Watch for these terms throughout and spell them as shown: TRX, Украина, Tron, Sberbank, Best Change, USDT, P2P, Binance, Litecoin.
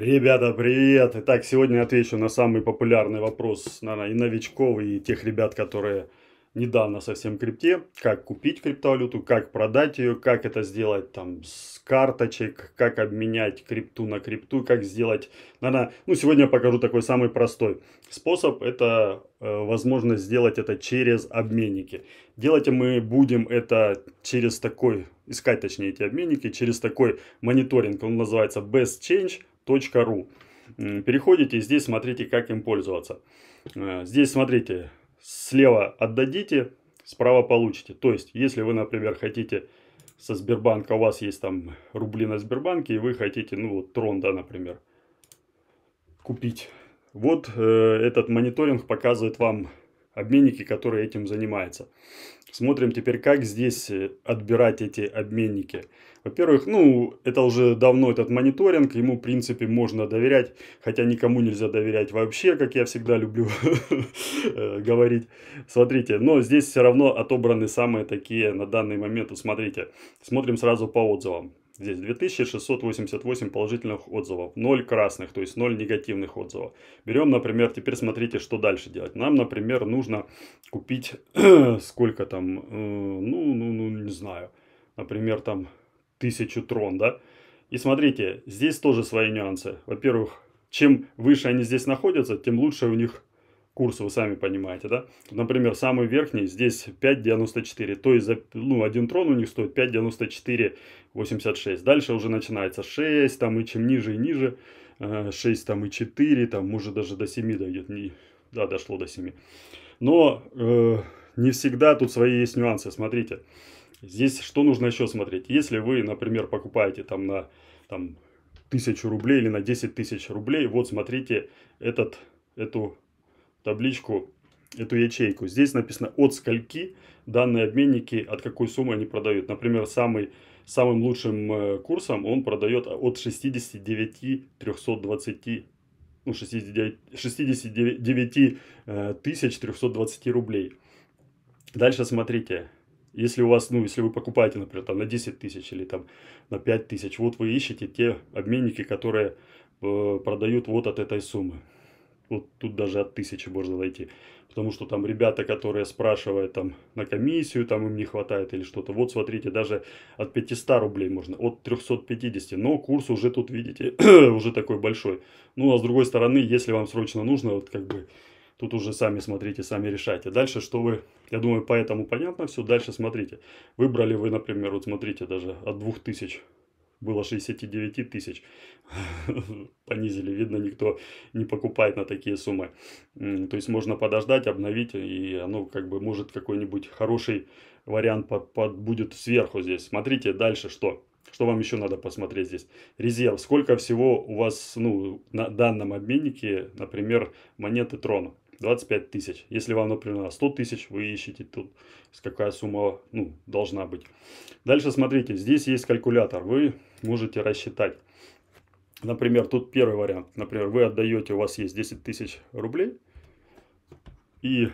Ребята, привет! Итак, сегодня отвечу на самый популярный вопрос, наверное, и новичков, и тех ребят, которые недавно совсем в крипте. Как купить криптовалюту, как продать ее, как это сделать там с карточек, как обменять крипту на крипту, как сделать... Наверное, ну, сегодня я покажу такой самый простой способ. Это возможность сделать это через обменники. Делать мы будем это через такой... Искать, точнее, эти обменники через такой мониторинг. Он называется Best Change. Переходите, здесь смотрите, как им пользоваться. Здесь смотрите, слева отдадите, справа получите. То есть, если вы, например, хотите со Сбербанка, у вас есть там рубли на Сбербанке, и вы хотите, ну вот Tron, да, например, купить. Вот этот мониторинг показывает вам обменники, которые этим занимаются. Смотрим теперь, как здесь отбирать эти обменники. Во-первых, ну, это уже давно этот мониторинг, ему, в принципе, можно доверять, хотя никому нельзя доверять вообще, как я всегда люблю говорить. Смотрите, но здесь все равно отобраны самые такие на данный момент, смотрите, смотрим сразу по отзывам. Здесь 2688 положительных отзывов, 0 красных, то есть 0 негативных отзывов. Берем, например, теперь смотрите, что дальше делать. Нам, например, нужно купить сколько там, не знаю, например, там 1000 трон, да. И смотрите, здесь тоже свои нюансы. Во-первых, чем выше они здесь находятся, тем лучше у них курс, вы сами понимаете, да. Например, самый верхний, здесь 5.94, то есть один трон у них стоит 5.9486. Дальше уже начинается 6, там и чем ниже и ниже, 6 там и 4, там может даже до 7 дойдет, да, дошло до 7. Но не всегда, тут свои есть нюансы, смотрите. Здесь что нужно еще смотреть? Если вы, например, покупаете там на 1000 рублей или на 10 тысяч рублей, вот смотрите эту табличку, эту ячейку. Здесь написано, от скольки данные обменники, от какой суммы они продают. Например, самым лучшим курсом он продает от 69 320 рублей. Дальше смотрите. Если у вас, если вы покупаете, например, там на 10 тысяч или там на 5 тысяч, вот вы ищете те обменники, которые продают вот от этой суммы. Вот тут даже от 1000 можно найти. Потому что там ребята, которые спрашивают там на комиссию, там им не хватает или что-то. Вот смотрите, даже от 500 рублей можно, от 350. Но курс уже тут, видите, уже такой большой. Ну, а с другой стороны, если вам срочно нужно, вот как бы, тут уже сами смотрите, сами решайте. Дальше что вы, я думаю, поэтому понятно все. Дальше смотрите. Выбрали вы, например, вот смотрите, даже от 2000 было 69 тысяч, понизили, видно, никто не покупает на такие суммы. То есть можно подождать, обновить, и оно как бы может какой-нибудь хороший вариант будет сверху здесь. Смотрите дальше, что вам еще надо посмотреть здесь. Резерв, сколько всего у вас на данном обменнике, например, монеты Трона. 25 тысяч. Если вам, например, 100 тысяч, вы ищете тут, какая сумма должна быть. Дальше смотрите, здесь есть калькулятор, вы можете рассчитать. Например, тут первый вариант. Например, вы отдаете, у вас есть 10 тысяч рублей. И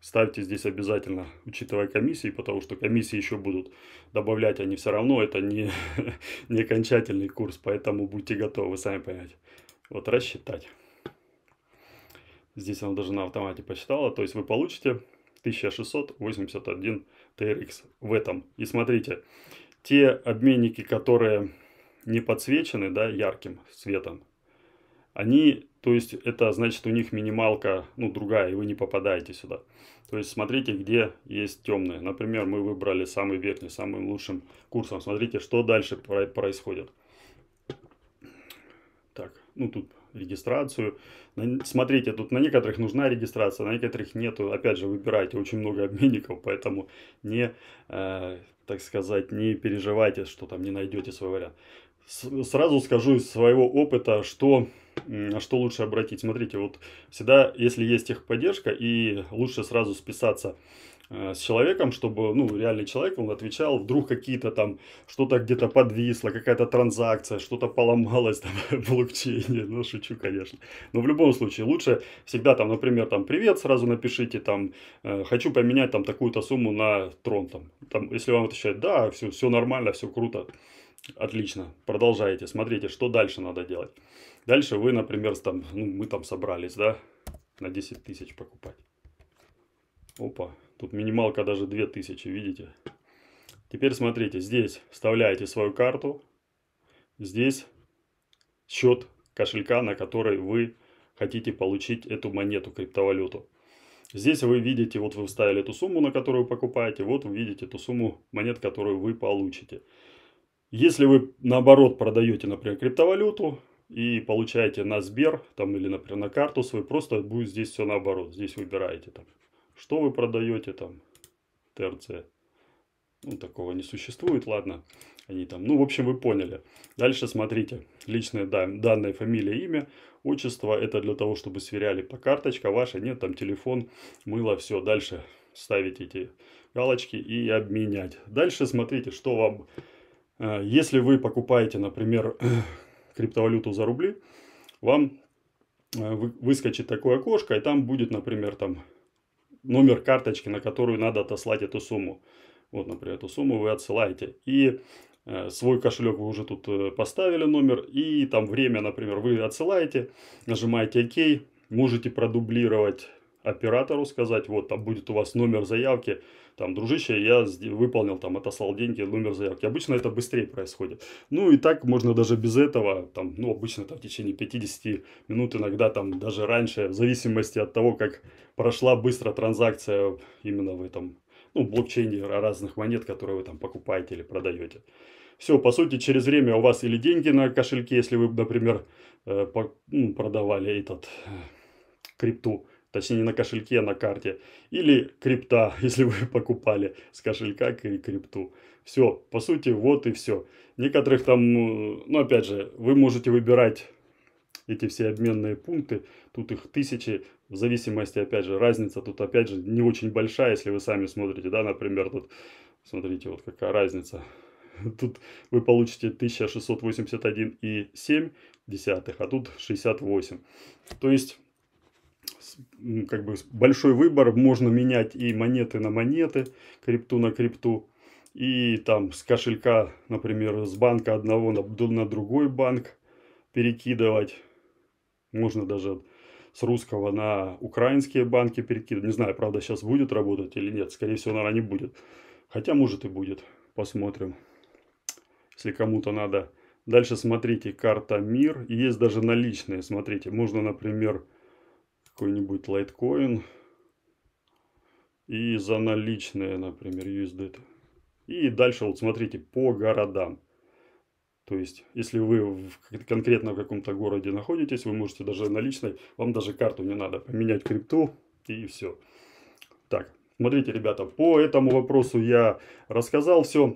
ставьте здесь обязательно, учитывая комиссии, потому что комиссии еще будут добавлять, они все равно, это не окончательный курс, поэтому будьте готовы, вы сами понимаете. Вот рассчитать. Здесь она даже на автомате посчитала. То есть вы получите 1681 TRX в этом. И смотрите, те обменники, которые не подсвечены, да, ярким светом, они, то есть это значит у них минималка, другая, и вы не попадаете сюда. То есть смотрите, где есть темные. Например, мы выбрали самый верхний, самым лучшим курсом. Смотрите, что дальше происходит. Так, тут... регистрацию. Смотрите, тут на некоторых нужна регистрация, на некоторых нету. Опять же, выбирайте, очень много обменников, поэтому не переживайте, что там не найдете свой вариант. Сразу скажу из своего опыта, на что лучше обратить. Смотрите, вот всегда, если есть техподдержка, и лучше сразу списаться с человеком, чтобы, реальный человек, он отвечал, вдруг какие-то там, что-то где-то подвисло, какая-то транзакция, что-то поломалось там в блокчейне, шучу, конечно. Но в любом случае, лучше всегда там, например, там, привет, сразу напишите, там, хочу поменять там такую-то сумму на Tron, там, если вам отвечают, да, все нормально, все круто, Отлично, продолжайте, смотрите, что дальше надо делать. Дальше вы, например, там, ну, мы там собрались, да, на 10 тысяч покупать. Опа, тут минималка даже 2000, видите. Теперь смотрите, здесь вставляете свою карту, здесь счет кошелька, на который вы хотите получить эту монету, криптовалюту. Здесь вы видите, вот вы вставили эту сумму, на которую покупаете, вот вы видите эту сумму монет, которую вы получите. Если вы, наоборот, продаете, например, криптовалюту и получаете на Сбер, там, или, например, на карту свою, просто будет здесь все наоборот. Здесь выбираете, там, что вы продаете, там, ТРЦ. Ну, такого не существует, ладно. Они там, ну, в общем, вы поняли. Дальше смотрите. Личные данные, фамилия, имя, отчество. Это для того, чтобы сверяли по карточке. Ваша, нет, там телефон, мыло, все. Дальше ставить эти галочки и обменять. Дальше смотрите, что вам... Если вы покупаете, например, криптовалюту за рубли, вам выскочит такое окошко, и там будет, например, там номер карточки, на которую надо отослать эту сумму. Вот, например, эту сумму вы отсылаете. И свой кошелек вы уже тут поставили номер, и там время, например, вы отсылаете, нажимаете ОК, можете продублировать оператору, сказать, вот, там будет у вас номер заявки, там, дружище, я выполнил, там, отослал деньги, номер заявки. Обычно это быстрее происходит. Ну, и так можно даже без этого, там, ну, обычно там в течение 50 минут, иногда там даже раньше, в зависимости от того, как прошла быстро транзакция именно в этом, ну, блокчейне разных монет, которые вы там покупаете или продаете. Все, по сути, через время у вас или деньги на кошельке, если вы, например, продавали этот крипту, точнее, не на кошельке, а на карте. Или крипта, если вы покупали с кошелька крипту. Все, по сути, вот и все. Некоторых там, ну, опять же, вы можете выбирать эти все обменные пункты. Тут их тысячи, в зависимости, опять же, разница тут, опять же, не очень большая, если вы сами смотрите, да, например, тут, смотрите, вот какая разница. Тут вы получите 1681,7, а тут 68. То есть... как бы большой выбор, можно менять и монеты на монеты, крипту на крипту, и там с кошелька, например, с банка одного на другой банк перекидывать, можно даже с русского на украинские банки перекидывать, не знаю, правда, сейчас будет работать или нет, скорее всего, наверное, не будет, хотя может и будет, посмотрим, если кому-то надо. Дальше смотрите, карта МИР, есть даже наличные, смотрите, можно, например, какой-нибудь Litecoin и за наличные, например, USDT. И дальше вот смотрите по городам. То есть, если вы конкретно в каком-то городе находитесь, вы можете даже наличной, вам даже карту не надо, поменять крипту и все. Так, смотрите, ребята, по этому вопросу я рассказал все.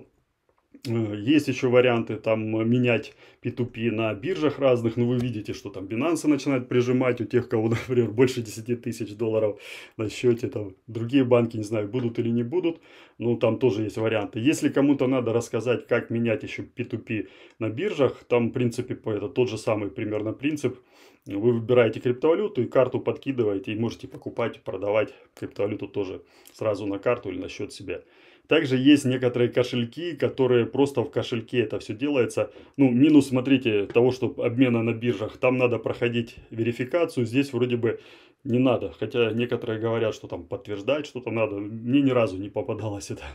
Есть еще варианты там менять P2P на биржах разных, но вы видите, что там Binance начинает прижимать у тех, у кого, например, больше 10 тысяч долларов на счете, там другие банки, не знаю, будут или не будут, но там тоже есть варианты. Если кому-то надо рассказать, как менять еще P2P на биржах, там в принципе это тот же самый примерно принцип. Вы выбираете криптовалюту и карту подкидываете, и можете покупать, продавать криптовалюту тоже сразу на карту или на счет себя. Также есть некоторые кошельки, которые просто в кошельке это все делается. Ну, минус, смотрите, того, что обмена на биржах, там надо проходить верификацию, здесь вроде бы не надо. Хотя некоторые говорят, что там подтверждать что-то надо. Мне ни разу не попадалось этот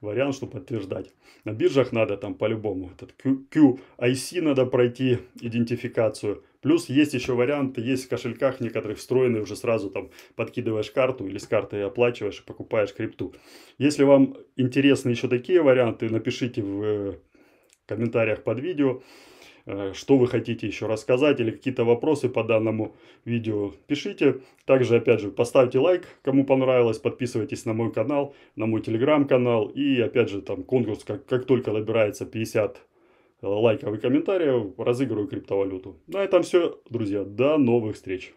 вариант, что подтверждать. На биржах надо там по-любому. Этот QIC надо пройти, идентификацию. Плюс есть еще варианты, есть в кошельках некоторых встроенные, уже сразу там подкидываешь карту или с карты оплачиваешь и покупаешь крипту. Если вам интересны еще такие варианты, напишите в комментариях под видео, что вы хотите еще рассказать или какие-то вопросы по данному видео пишите. Также, опять же, поставьте лайк, кому понравилось, подписывайтесь на мой канал, на мой телеграм-канал. И, опять же, там конкурс, как только набирается 50 лайков и комментариев, разыгрываю криптовалюту. На этом все, друзья. До новых встреч.